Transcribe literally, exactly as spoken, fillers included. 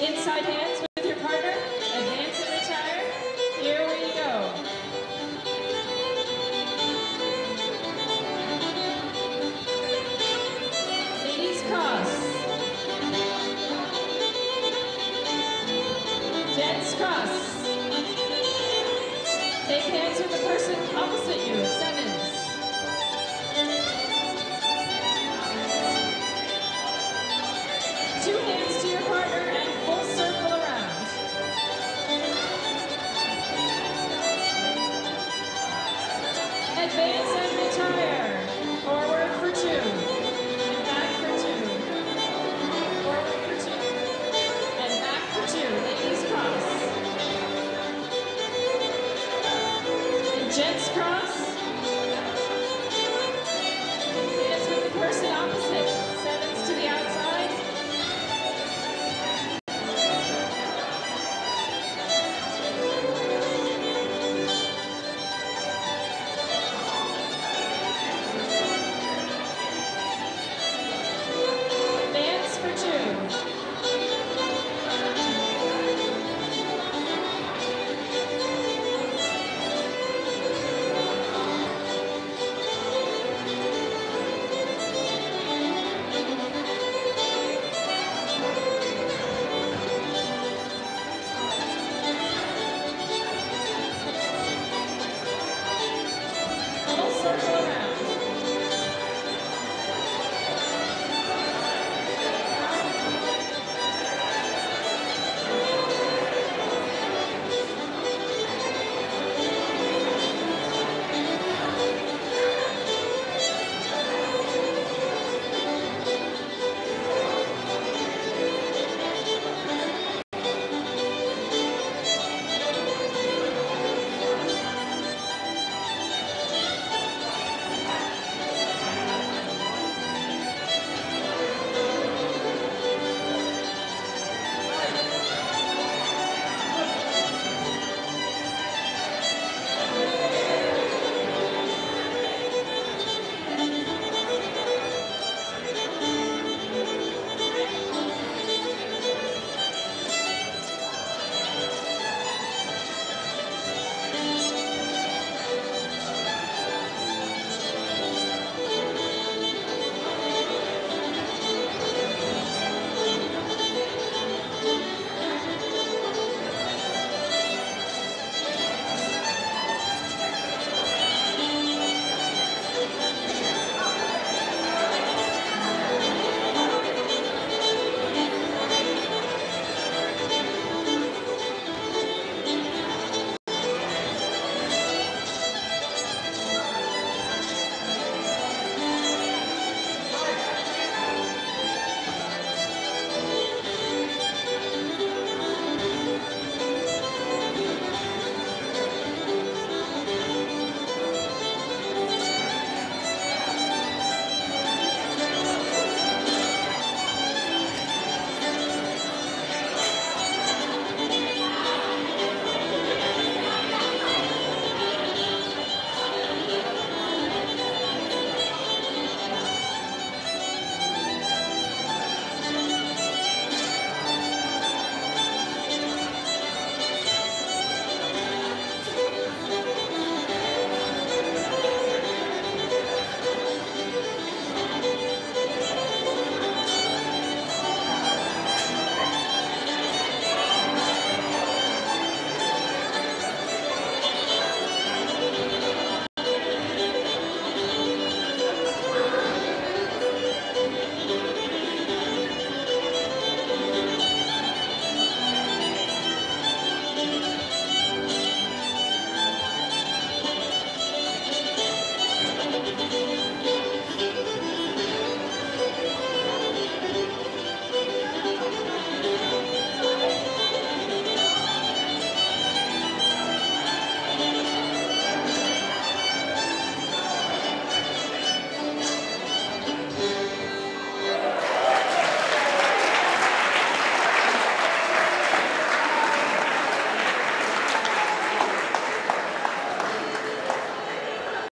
inside hands.